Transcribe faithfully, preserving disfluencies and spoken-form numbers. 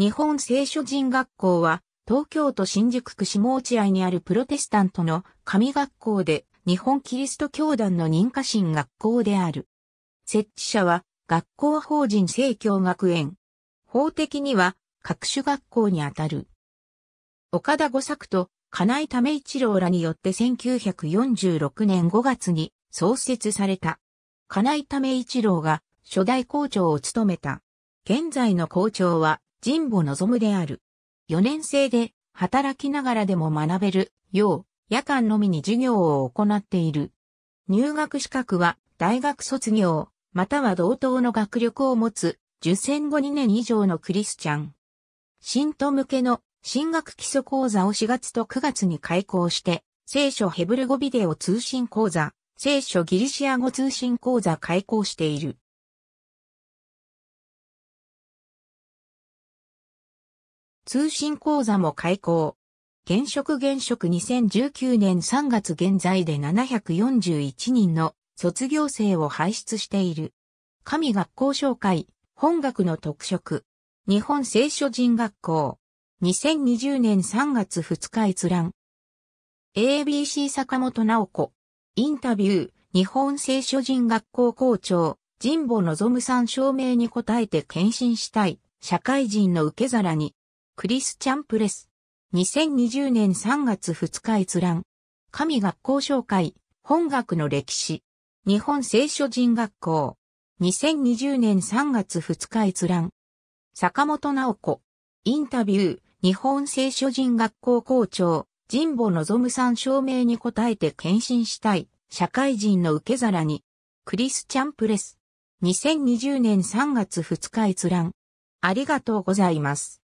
日本聖書人学校は東京都新宿区下落合にあるプロテスタントの神学校で日本キリスト教団の認可神学校である。設置者は学校法人聖教学園。法的には各種学校にあたる。岡田五作と金井為一郎らによってせんきゅうひゃくよんじゅうろくねんごがつに創設された。金井為一郎が初代校長を務めた。現在の校長は神保望である。よねん生で働きながらでも学べるよう夜間のみに授業を行っている。入学資格は大学卒業または同等の学力を持つ受選後にねん以上のクリスチャン。信徒向けの神学基礎講座をしがつとくがつに開講して、聖書ヘブル語ビデオ通信講座、聖書ギリシア語通信講座開講している。通信講座も開講。現職現職にせんじゅうきゅうねんさんがつ現在でななひゃくよんじゅういちにんの卒業生を輩出している。神学校紹介、本学の特色。日本聖書人学校。にせんにじゅうねんさんがつふつか閲覧。エービーシー 坂本直子。インタビュー、日本聖書人学校校長、神保望さん証明に応えて献身したい、社会人の受け皿に。クリスチャンプレス。にせんにじゅうねんさんがつふつか閲覧。神学校紹介、本学の歴史。日本聖書人学校。にせんにじゅうねんさんがつふつか閲覧。坂本直子。インタビュー、日本聖書人学校校長、神保望さん証明に応えて献身したい、社会人の受け皿に。クリスチャンプレス。にせんにじゅうねんさんがつふつか閲覧。ありがとうございます。